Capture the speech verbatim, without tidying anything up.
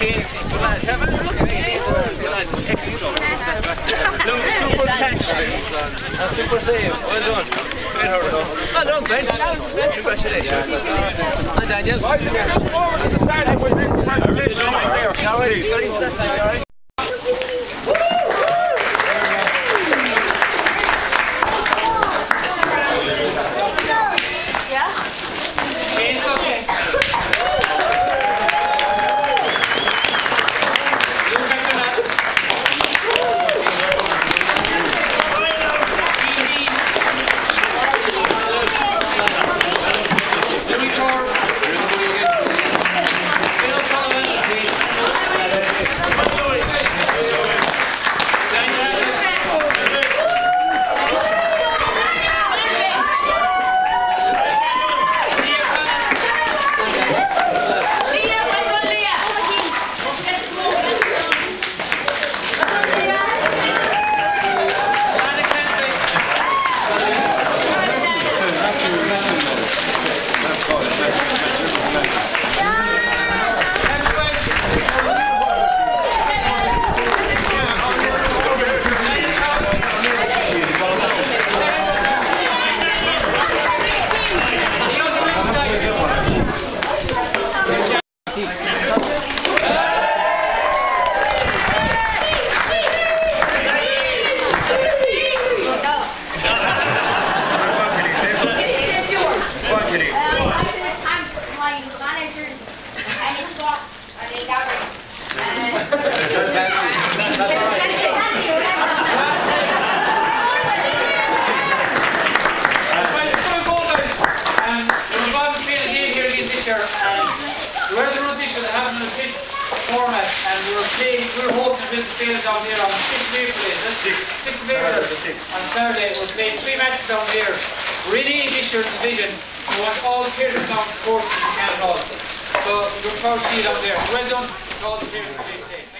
Super save. Well done. Well done, Ben. Congratulations. And Daniel. Congratulations. Down there. Well done to all the teams.